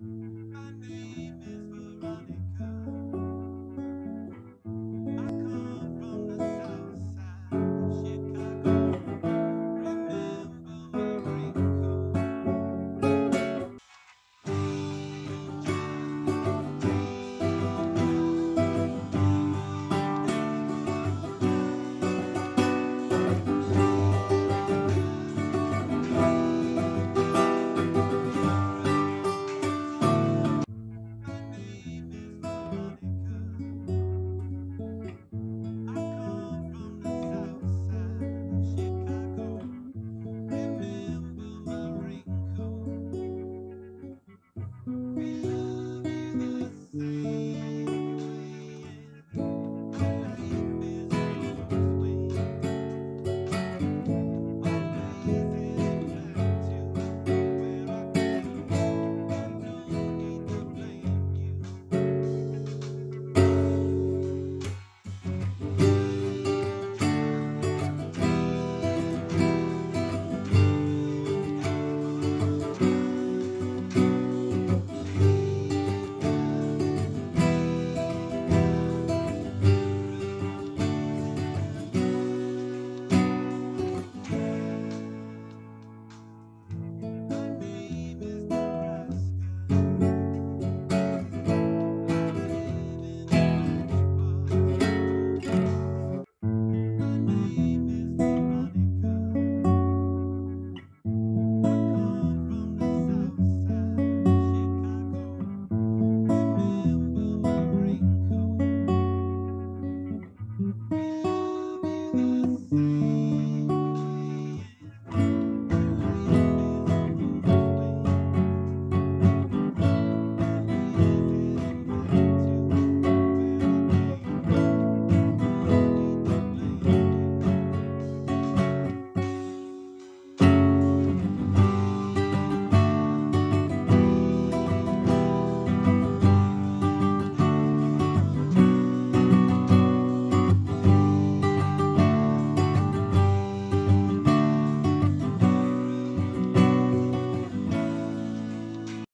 My name is Veronica. I come from the south side of Chicago. Remember my we